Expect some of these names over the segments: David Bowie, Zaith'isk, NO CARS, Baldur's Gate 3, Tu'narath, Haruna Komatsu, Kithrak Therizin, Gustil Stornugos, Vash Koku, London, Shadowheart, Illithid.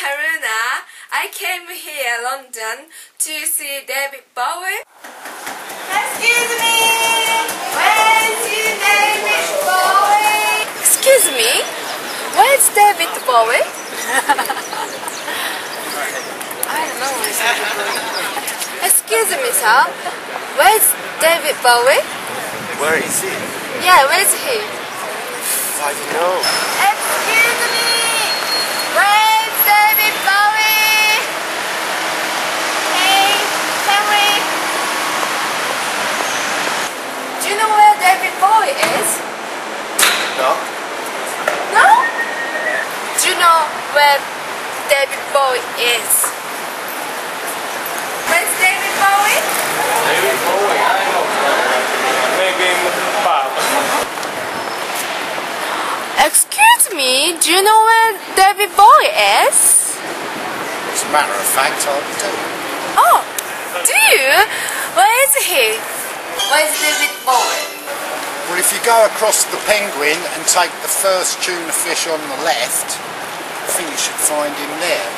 Haruna. I came here, London, to see David Bowie. Excuse me! Where's David Bowie? Excuse me? Where's David Bowie? I don't know where's David Bowie. Excuse me, sir. Where's David Bowie? Where is he? Yeah, where's he? I don't know. Excuse me! Where's David Bowie? Hey, can we? Do you know where David Bowie is? No. No? Do you know where David Bowie is? Where's David Bowie? David Bowie, I don't know. Maybe in the pub. Excuse me, do you know where David Bowie is? As a matter of fact, I do. Oh, do you? Where is he? Where's David Bowie? Well, if you go across the Penguin and take the first tuna fish on the left, I think you should find him there.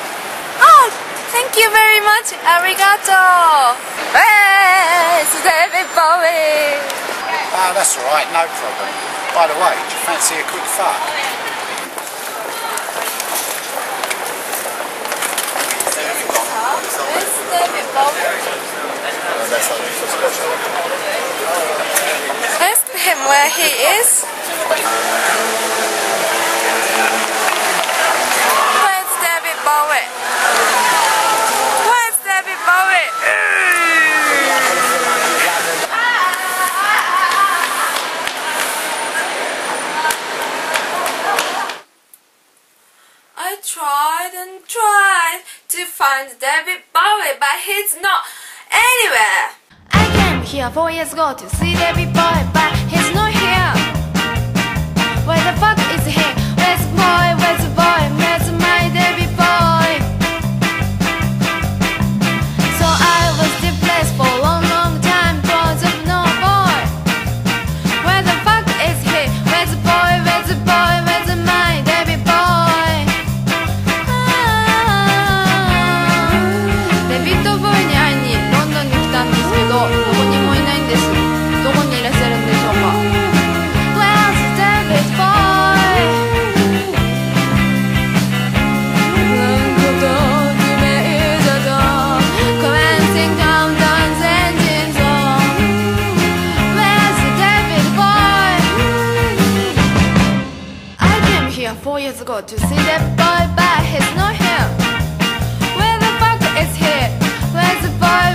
Oh, thank you very much. Arigato. Where's David Bowie? Oh, that's all right, no problem. By the way, do you fancy a quick fart? Ask him where he is. Where's David Bowie? Where's David Bowie? Tried and tried to find David Bowie, but he's not anywhere. I came here 4 years ago to see David Bowie, but he's not here. Where the fuck is he? Where's the boy? Where's the boy? Where's my David Bowie? So I was depressed for a long, long time because of no boy. Where the fuck is he? Where's the boy? Where's the boy? Where's my David Bowie? Go to see that boy, but he's not here. Where the fuck is he? Where's the boy?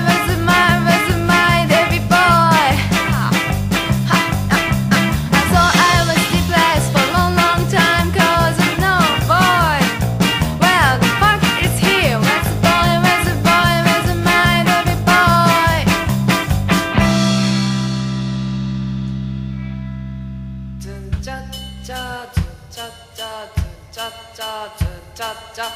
Where's my David Bowie? So I was depressed for a long, long time cause of no boy. Where the fuck is he? Where's the boy? Where's my David Bowie? Dun-cha-cha-cha-cha-cha. Da da da da da.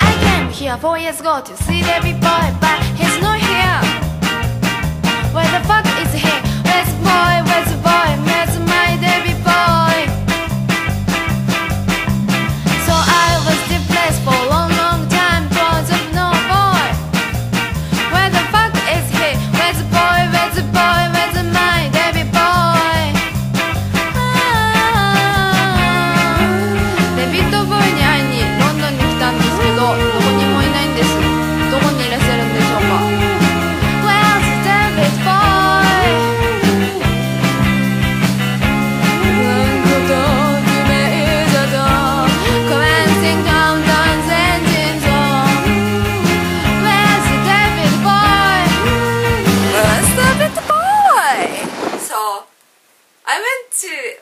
I came here 4 years ago to see David Bowie, but he's not here. Where the fuck is he? Where's the boy? Where's the boy? Where's my David Bowie?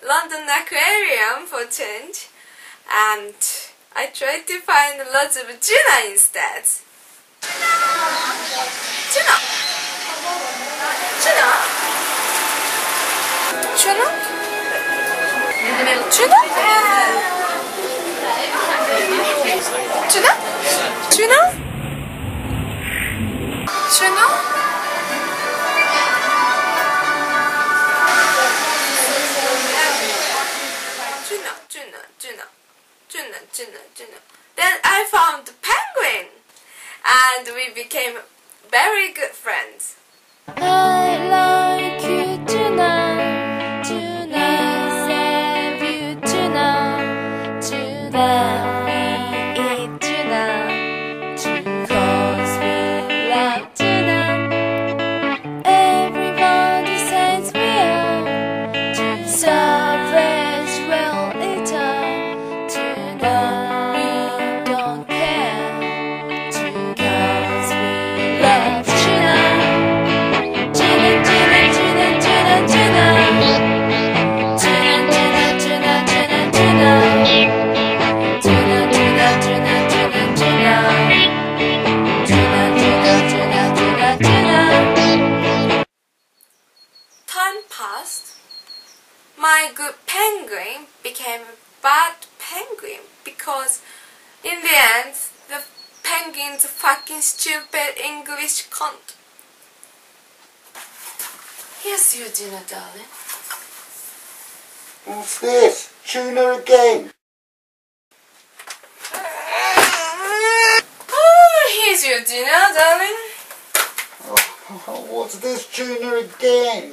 London Aquarium for change, and I tried to find lots of tuna instead. Tuna! Tuna! Tuna? Tuna? Trina? Then I found the penguin and we became very good friends. I like you tonight, save you tonight, eat tonight, cause we love tonight. Everybody says we are too selfish, well it's up tonight. My good penguin became a bad penguin because in the end the penguin's a fucking stupid English cunt. Here's your dinner, darling. What's this? Tuna again. Oh, here's your dinner, darling. Oh, what's this? Tuna again.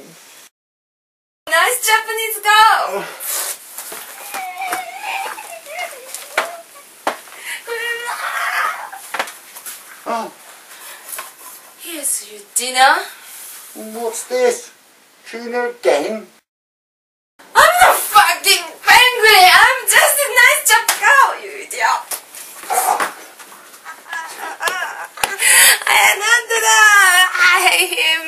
Nice Japanese girl! Oh. Here's your dinner. What's this? Tuna again? I'm not fucking angry! I'm just a nice Japanese girl, you idiot! I hate him!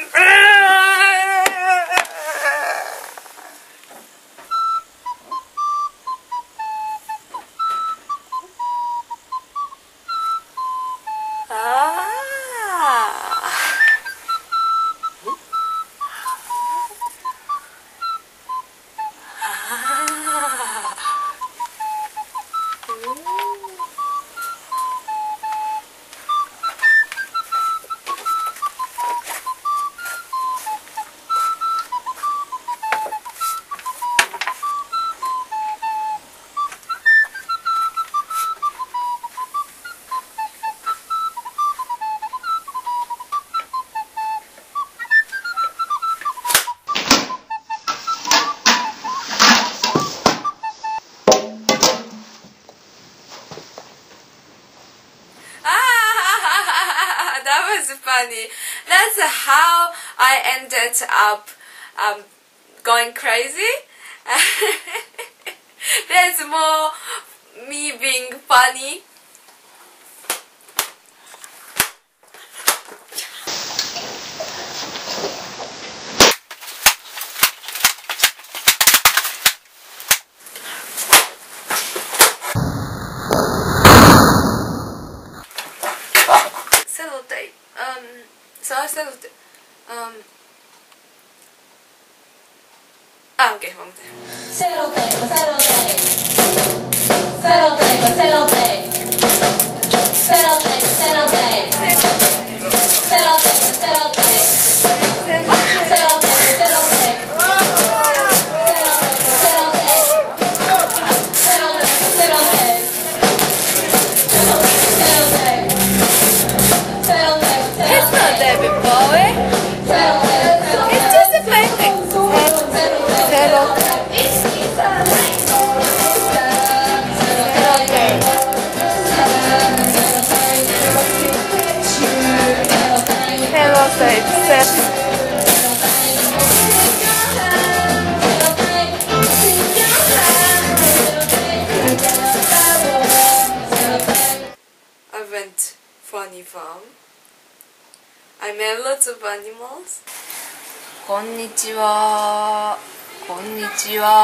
Funny. That's how I ended up going crazy. There's more me being funny. So I said, okay, one thing. David Bowie. It's just a painting. Hello, I went funny farm. I met lots of animals. Konnichiwa. Konnichiwa.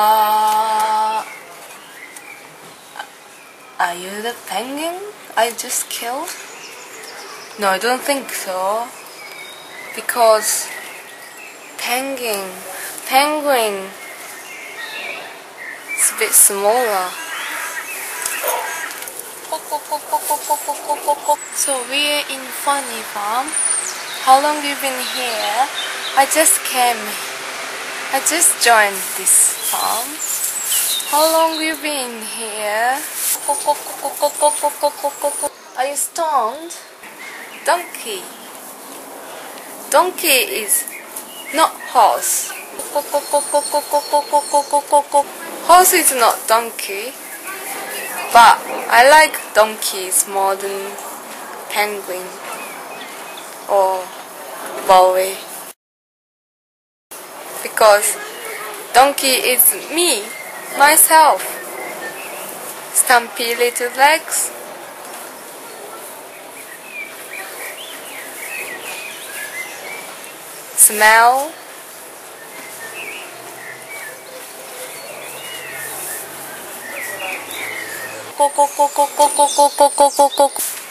Are you the penguin I just killed? No, I don't think so. Because penguin is a bit smaller. So we're in Funny Farm. How long you been here? I just came. I just joined this farm. How long you been here? Are you stoned? Donkey. Donkey is not horse. Horse is not donkey. But I like donkeys more than penguin or Bowie, because donkey is me, myself. Stumpy little legs. Smell.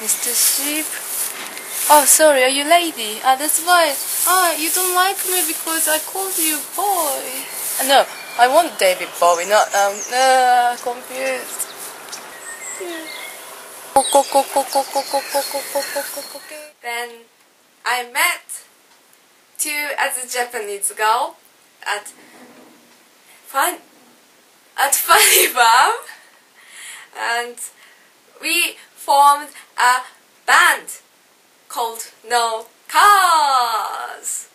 Mr. Sheep. Oh, sorry, are you lady? Ah, that's why. Ah, you don't like me because I called you boy. No, I want David Bowie, not confused. Then I met two other Japanese girl at Funny Farm. And we formed a band called No Cars.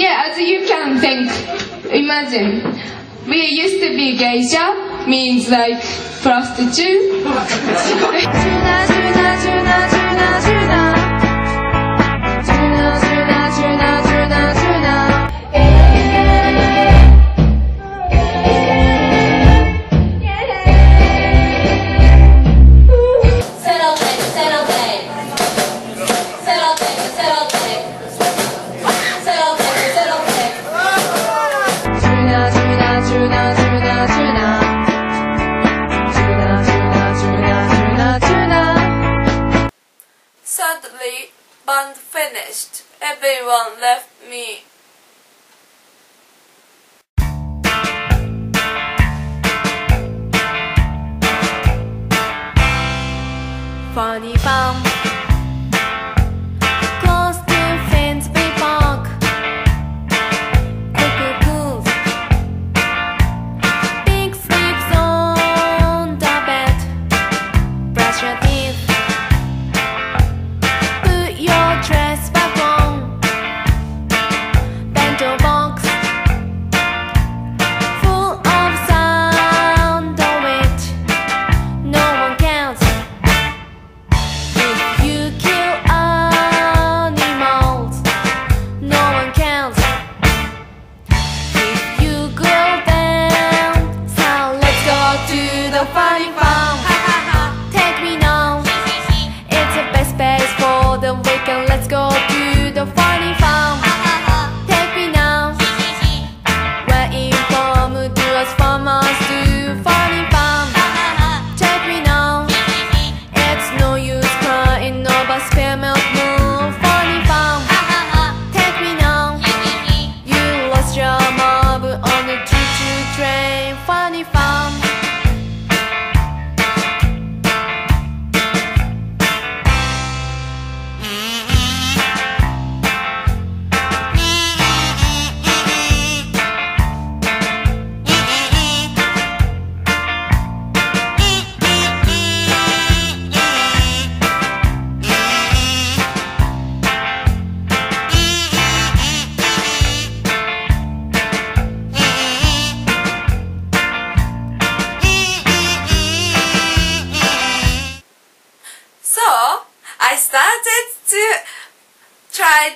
As you can think, imagine, we used to be geisha, means like prostitute. Sadly, band finished. Everyone left me. Funny Farm.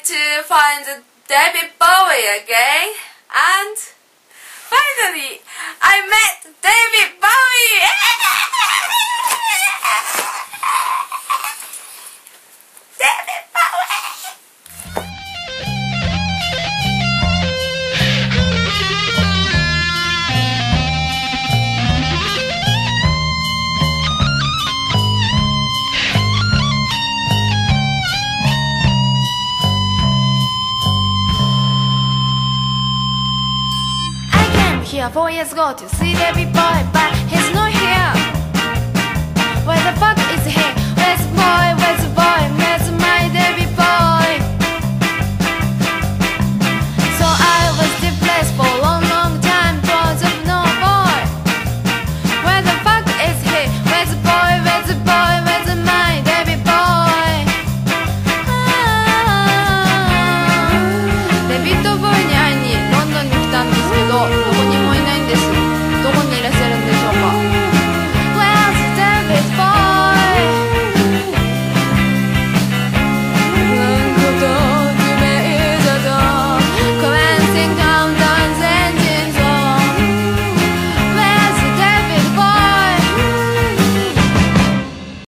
To find David Bowie again, and finally I met David Bowie. David Here for has got to see the people.